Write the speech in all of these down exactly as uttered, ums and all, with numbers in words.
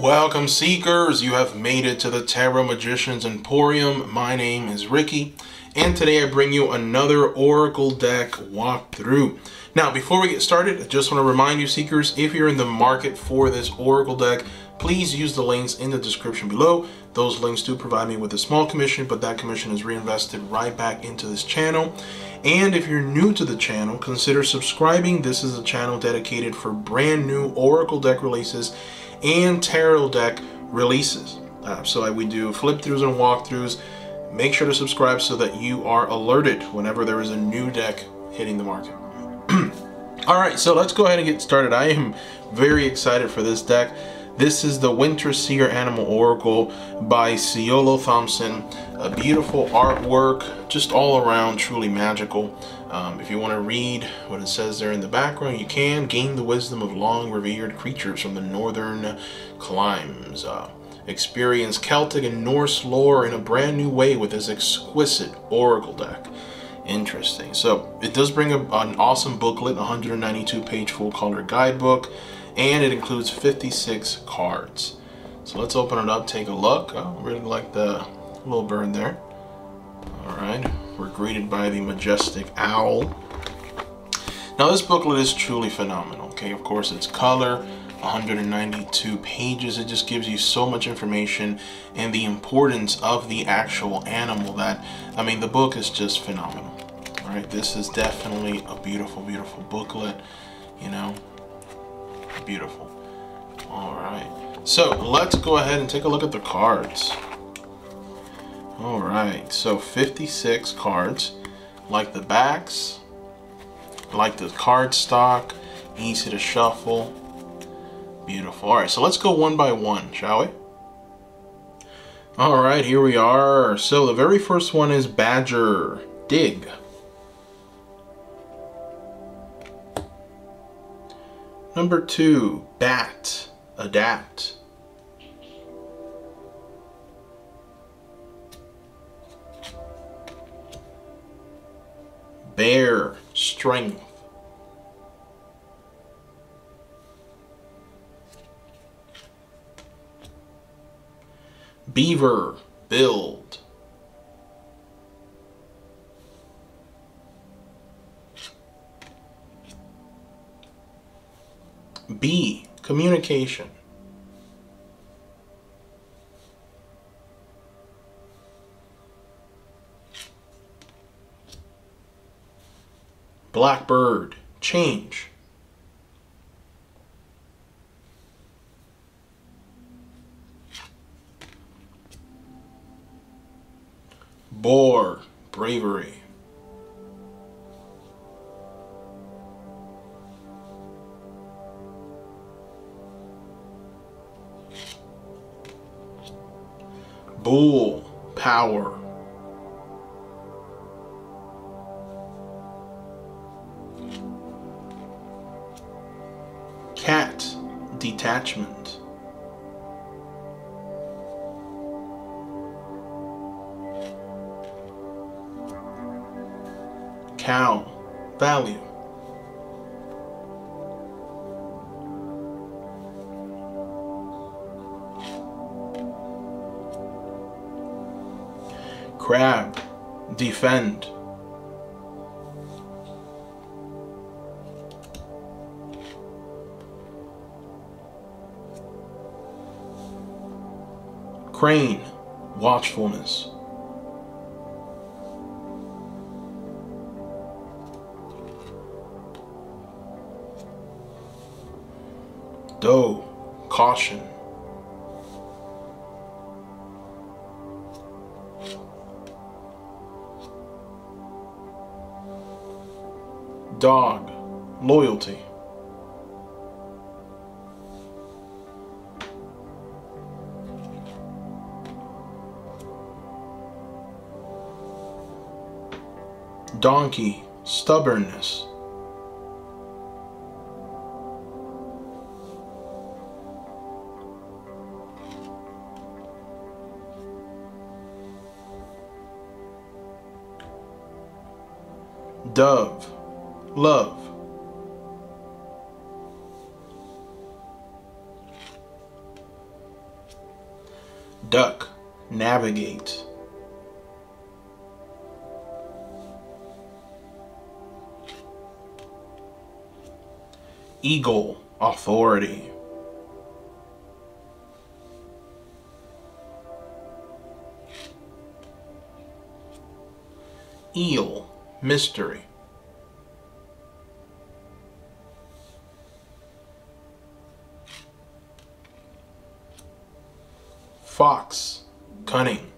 Welcome Seekers, you have made it to the Tarot Magician's Emporium. My name is Ricky, and today I bring you another Oracle deck walkthrough. Now before we get started, I just want to remind you Seekers, if you're in the market for this Oracle deck, please use the links in the description below. Those links do provide me with a small commission, but that commission is reinvested right back into this channel. And if you're new to the channel, consider subscribing. This is a channel dedicated for brand new Oracle deck releases and tarot deck releases. Uh, so I, we do flip throughs and walkthroughs. Make sure to subscribe so that you are alerted whenever there is a new deck hitting the market. All right, so let's go ahead and get started. I am very excited for this deck. This is the Winterseer Animal Oracle by Siolo Thompson. A beautiful artwork, just all around truly magical. Um, if you want to read what it says there in the background, you can. Gain the wisdom of long revered creatures from the northern climes. Uh, experience Celtic and Norse lore in a brand new way with this exquisite Oracle deck. Interesting. So it does bring a, an awesome booklet, one hundred ninety-two page full-color guidebook. And it includes fifty-six cards. So let's open it up, take a look. I really like the little bird there. All right, we're greeted by the majestic owl. Now this booklet is truly phenomenal, okay? Of course, it's color, one hundred ninety-two pages. It just gives you so much information and the importance of the actual animal that, I mean, the book is just phenomenal. All right, this is definitely a beautiful, beautiful booklet, you know? Beautiful. All right, so let's go ahead and take a look at the cards. All right, so fifty-six cards. Like the backs, like the card stock, easy to shuffle. Beautiful. All right, so let's go one by one, shall we? All right, here we are. So the very first one is Badger. Dig. Number two, Bat. Adapt. Bear. Strength. Beaver. Build. B, communication. Blackbird, change. Boar, bravery. Bull, power. Cat, detachment. Cow, value. Crab, defend. Crane, watchfulness. Doe, caution. Dog, loyalty. Donkey, stubbornness. Dove, love. Duck, navigate. Eagle, authority. Eel, mystery. Fox, cunning.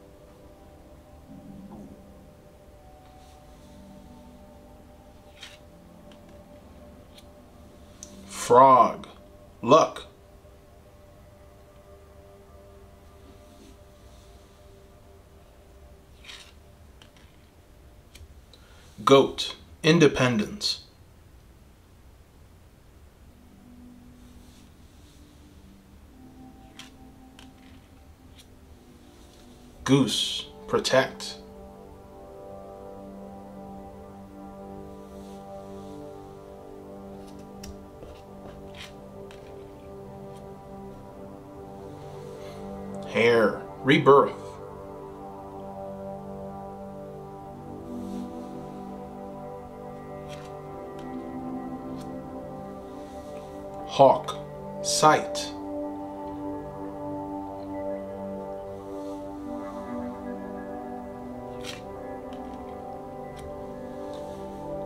Frog, luck. Goat, independence. Goose, protect. Hare, rebirth. Hawk, sight.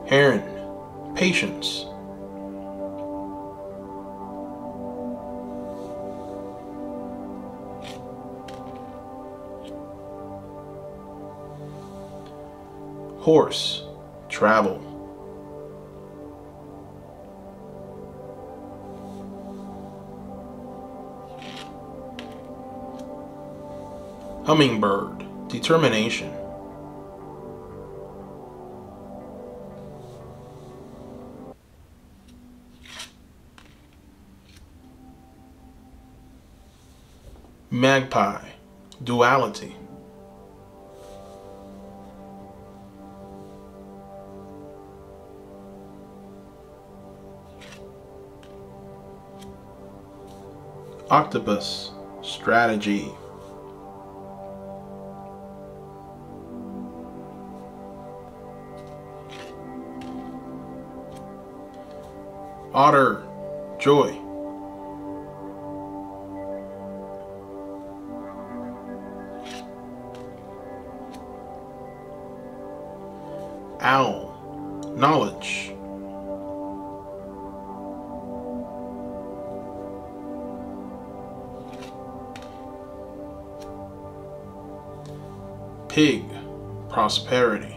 Heron, patience. Horse, travel. Hummingbird, determination. Magpie, duality. Octopus, strategy. Otter, joy. Owl, knowledge. Pig, prosperity.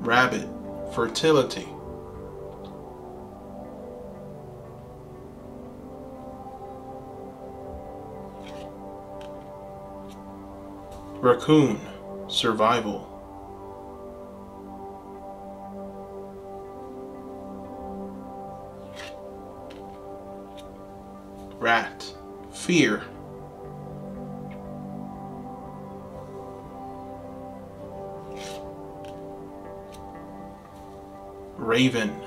Rabbit, fertility. Raccoon, survival. Rat, fear. Raven,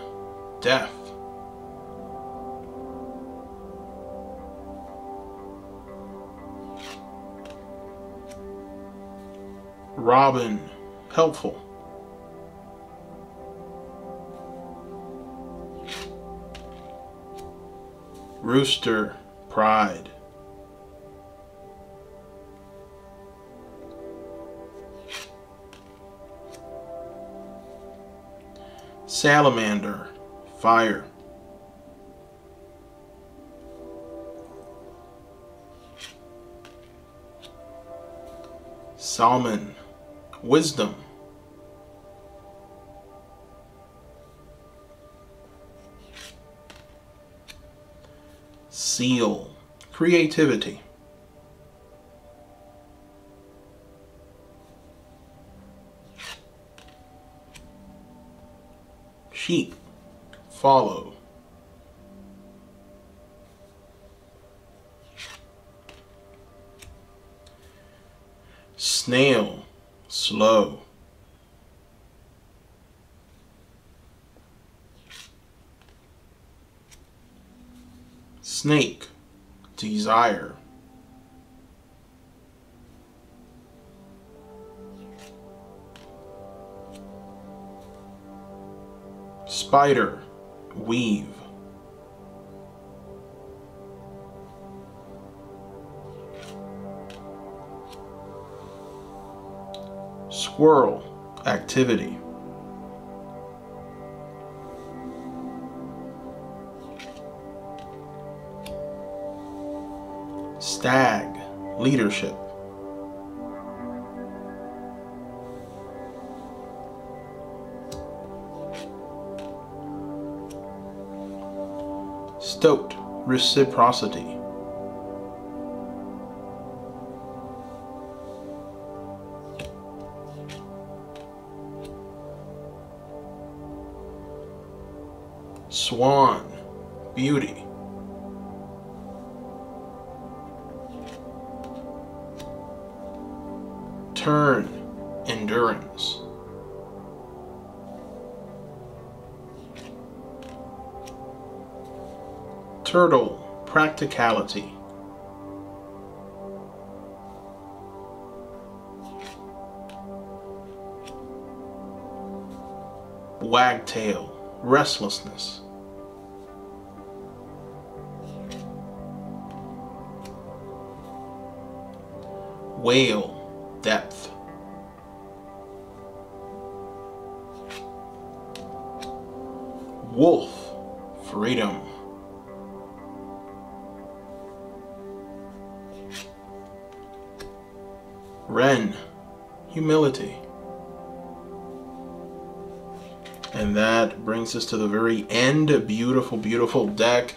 death. Robin, helpful. Rooster, pride. Salamander, fire. Salmon, wisdom. Seal, creativity. Sheep, follow. Snail, slow. Snake, Desire. Spider, Weave. Squirrel, Activity. Stag, Leadership. Stoat, Reciprocity. Swan, Beauty. Turn, Endurance. Turtle, Practicality. Wagtail, Restlessness. Whale, Depth. Wolf, Freedom. Wren, Humility. And that brings us to the very end. Beautiful, beautiful deck.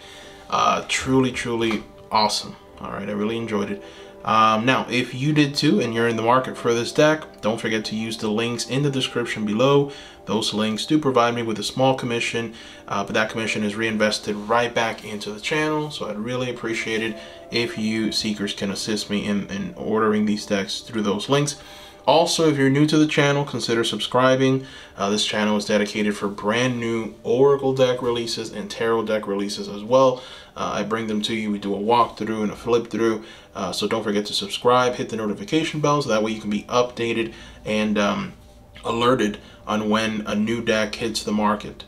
Uh, truly, truly awesome. All right, I really enjoyed it. Um, now, if you did too and you're in the market for this deck, don't forget to use the links in the description below. Those links do provide me with a small commission, uh, but that commission is reinvested right back into the channel. So I'd really appreciate it if you seekers can assist me in, in ordering these decks through those links. Also, if you're new to the channel, consider subscribing. Uh, this channel is dedicated for brand new Oracle deck releases and Tarot deck releases as well. Uh, I bring them to you. We do a walkthrough and a flip through. Uh, so don't forget to subscribe, hit the notification bell so that way you can be updated and um, alerted on when a new deck hits the market.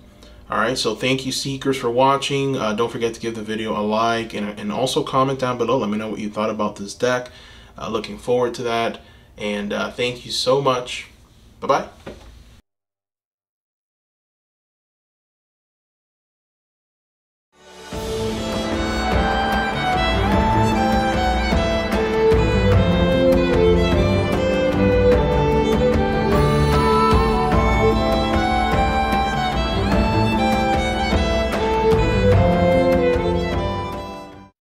All right, so thank you seekers for watching. Uh, don't forget to give the video a like and, and also comment down below. Let me know what you thought about this deck. Uh, looking forward to that. And uh, thank you so much. Bye-bye.